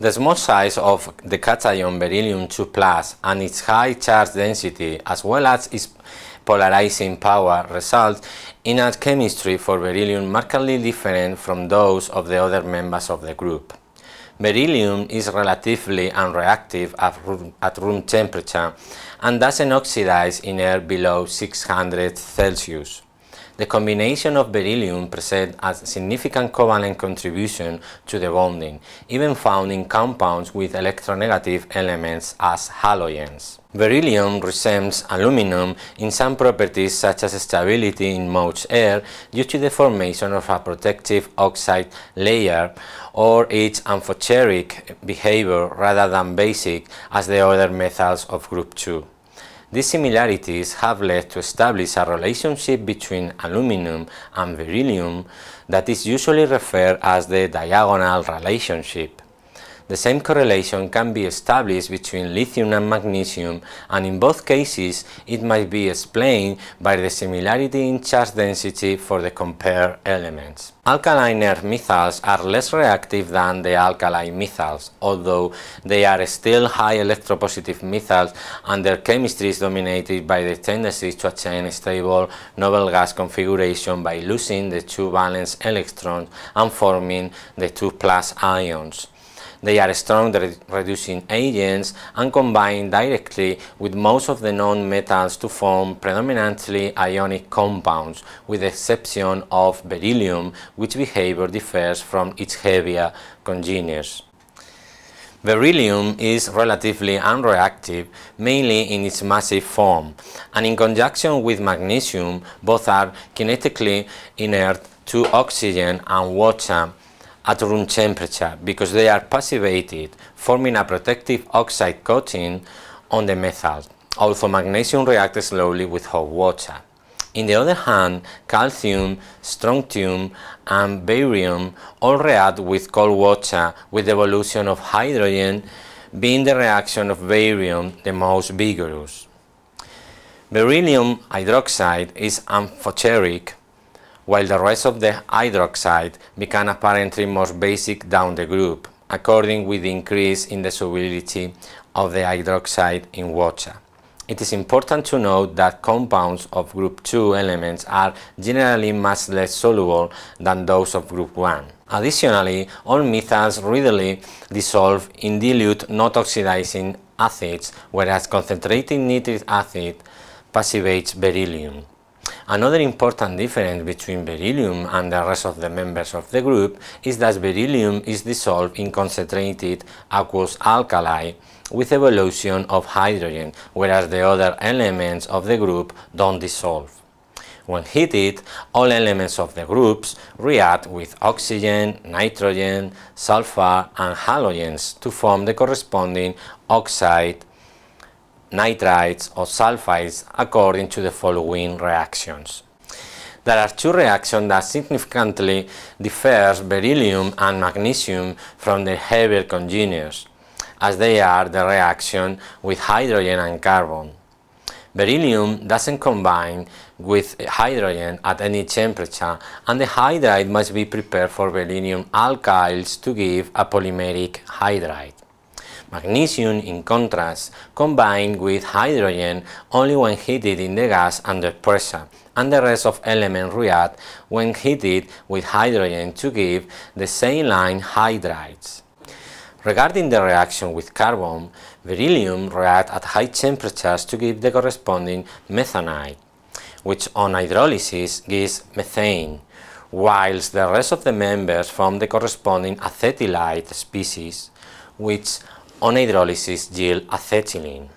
The small size of the cation beryllium-2+ and its high charge density, as well as its polarizing power, result in a chemistry for beryllium markedly different from those of the other members of the group. Beryllium is relatively unreactive at room temperature and doesn't oxidize in air below 600 Celsius. The combination of beryllium presents a significant covalent contribution to the bonding, even found in compounds with electronegative elements as halogens. Beryllium resembles aluminum in some properties such as stability in most air due to the formation of a protective oxide layer or its amphoteric behavior rather than basic as the other metals of group 2. These similarities have led to establish a relationship between aluminum and beryllium that is usually referred as the diagonal relationship. The same correlation can be established between lithium and magnesium, and in both cases it might be explained by the similarity in charge density for the compared elements. Alkaline earth metals are less reactive than the alkali metals, although they are still high electropositive metals and their chemistry is dominated by the tendency to attain stable noble gas configuration by losing the two valence electrons and forming the 2+ ions. They are strong reducing agents and combine directly with most of the known metals to form predominantly ionic compounds, with the exception of beryllium, which behavior differs from its heavier congeners. Beryllium is relatively unreactive, mainly in its massive form, and in conjunction with magnesium, both are kinetically inert to oxygen and water at room temperature because they are passivated, forming a protective oxide coating on the metal, although magnesium reacts slowly with hot water. On the other hand, calcium, strontium and barium all react with cold water, with the evolution of hydrogen being the reaction of barium the most vigorous. Beryllium hydroxide is amphoteric, while the rest of the hydroxide became apparently more basic down the group, according with the increase in the solubility of the hydroxide in water. It is important to note that compounds of group 2 elements are generally much less soluble than those of group 1. Additionally, all metals readily dissolve in dilute not oxidizing acids, whereas concentrated nitric acid passivates beryllium. Another important difference between beryllium and the rest of the members of the group is that beryllium is dissolved in concentrated aqueous alkali with evolution of hydrogen, whereas the other elements of the group don't dissolve. When heated, all elements of the groups react with oxygen, nitrogen, sulfur and halogens to form the corresponding oxide, nitrites or sulfides according to the following reactions. There are two reactions that significantly differ beryllium and magnesium from their heavier congeners, as they are the reaction with hydrogen and carbon. Beryllium doesn't combine with hydrogen at any temperature, and the hydride must be prepared for beryllium alkyls to give a polymeric hydride. Magnesium, in contrast, combined with hydrogen only when heated in the gas under pressure, and the rest of elements react when heated with hydrogen to give the saline hydrides. Regarding the reaction with carbon, beryllium reacts at high temperatures to give the corresponding methanide, which on hydrolysis gives methane, whilst the rest of the members form the corresponding acetylide species, which on hydrolysis yield acetylene.